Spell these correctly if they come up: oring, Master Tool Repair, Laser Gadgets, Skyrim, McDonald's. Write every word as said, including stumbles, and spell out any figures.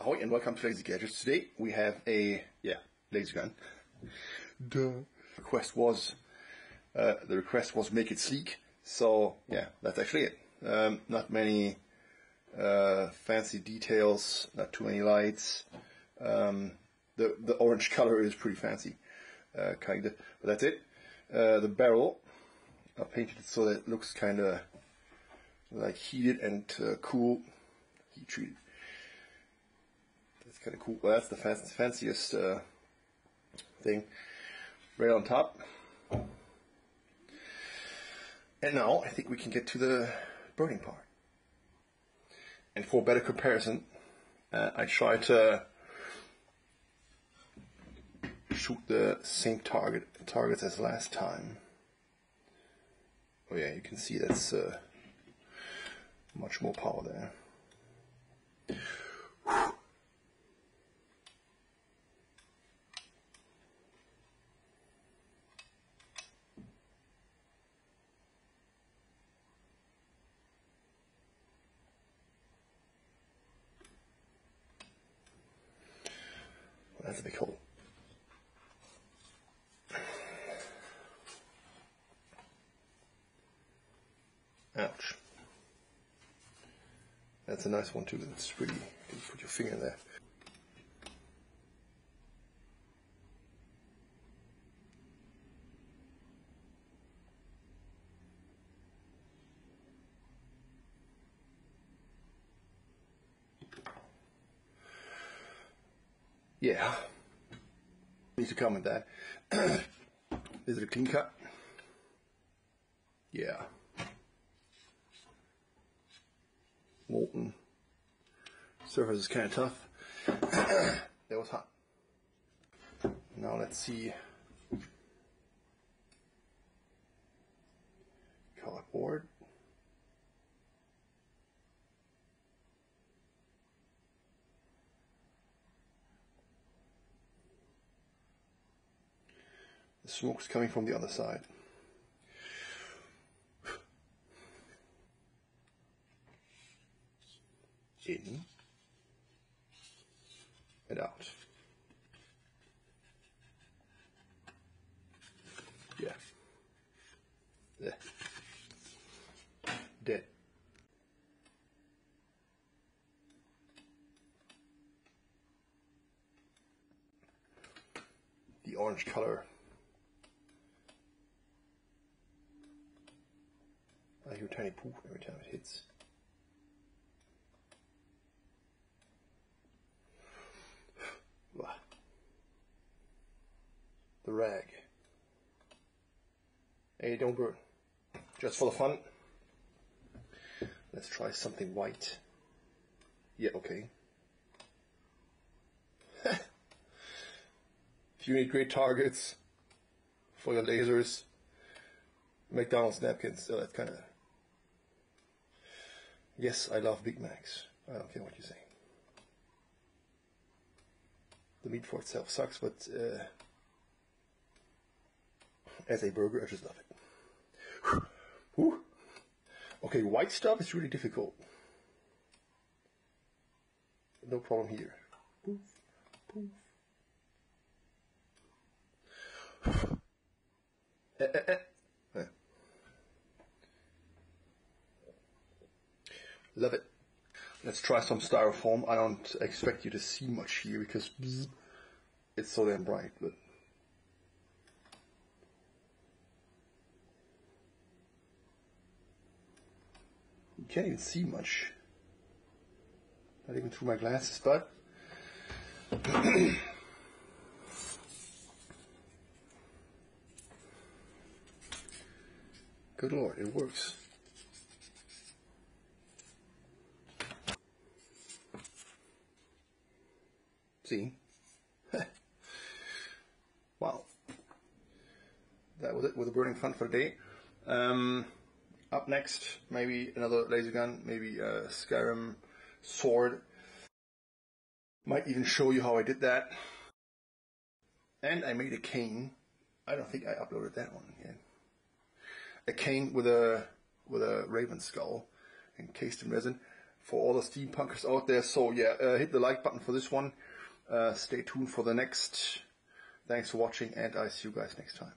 Ahoy and welcome to Laser Gadgets. Today we have a, yeah, laser gun. The request was, uh, the request was make it sleek, so yeah, that's actually it. Um, not many uh, fancy details, not too many lights. Um, the, the orange color is pretty fancy, uh, kind of, but that's it. Uh, the barrel, I painted it so that it looks kind of like heated and uh, cool, heat treated. That's kind of cool. Well, that's the fanc fanciest uh, thing. Right on top. And now I think we can get to the burning part. And for better comparison, uh, I try to shoot the same target targets as last time. Oh yeah, you can see that's uh, much more power there. That's a big hole. Ouch. That's a nice one too, that's pretty, you can put your finger in there. Yeah, need to comment that. Is it a clean cut? Yeah. Molten. Surface is kind of tough. That was hot. Now let's see. Cardboard. The smoke's coming from the other side. In and out. Yeah. There. Dead. The orange color. I hear a tiny poof every time it hits. The rag. Hey, don't burn. Just for the fun. Let's try something white. Yeah, okay. If you need great targets for your lasers, McDonald's napkins, so that's kind of... Yes, I love Big Macs. I don't care what you say. The meat for itself sucks, but uh, as a burger, I just love it. Whew. Whew. Okay, white stuff is really difficult. No problem here. Poof, poof. eh, eh, eh. Eh. Love it. Let's try some styrofoam. I don't expect you to see much here because it's so damn bright, but you can't even see much. Not even through my glasses, but good Lord, it works. See? Wow. That was it with the burning fun for today. Um, up next, maybe another laser gun, maybe a Skyrim sword. Might even show you how I did that. And I made a cane. I don't think I uploaded that one yet. A cane with a with a raven skull encased in resin for all the Steam punkers out there. So yeah, uh, hit the like button for this one. Uh, stay tuned for the next. Thanks for watching, and I see you guys next time.